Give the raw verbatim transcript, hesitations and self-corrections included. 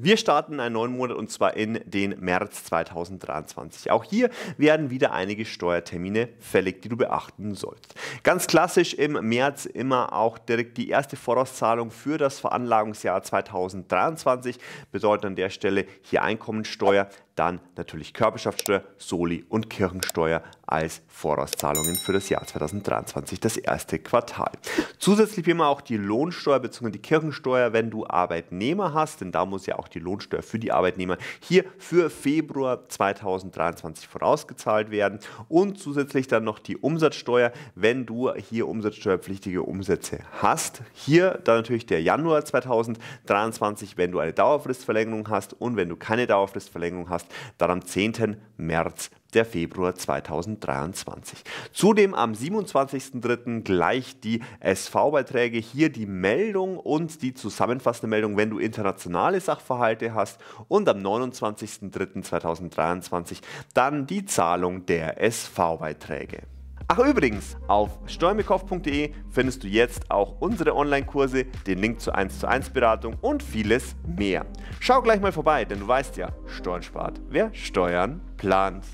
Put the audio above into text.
Wir starten einen neuen Monat und zwar in den März zweitausenddreiundzwanzig. Auch hier werden wieder einige Steuertermine fällig, die du beachten sollst. Ganz klassisch im März immer auch direkt die erste Vorauszahlung für das Veranlagungsjahr zweitausenddreiundzwanzig. Bedeutet an der Stelle hier Einkommensteuer, dann natürlich Körperschaftsteuer, Soli und Kirchensteuer als Vorauszahlungen für das Jahr zweitausenddreiundzwanzig, das erste Quartal. Zusätzlich immer auch die Lohnsteuer bzw. die Kirchensteuer, wenn du Arbeitnehmer hast, denn da muss ja auch die Lohnsteuer für die Arbeitnehmer hier für Februar zweitausenddreiundzwanzig vorausgezahlt werden und zusätzlich dann noch die Umsatzsteuer, wenn du hier umsatzsteuerpflichtige Umsätze hast. Hier dann natürlich der Januar zweitausenddreiundzwanzig, wenn du eine Dauerfristverlängerung hast und wenn du keine Dauerfristverlängerung hast, dann am zehnten März der Februar zweitausenddreiundzwanzig. Zudem am siebenundzwanzigsten dritten gleich die S V-Beiträge, hier die Meldung und die zusammenfassende Meldung, wenn du internationale Sachverhalte hast, und am neunundzwanzigsten dritten zweitausenddreiundzwanzig dann die Zahlung der S V-Beiträge. Ach übrigens, auf steuern mit kopf punkt de findest du jetzt auch unsere Online-Kurse, den Link zur eins zu eins Beratung und vieles mehr. Schau gleich mal vorbei, denn du weißt ja, Steuern spart, wer Steuern plant.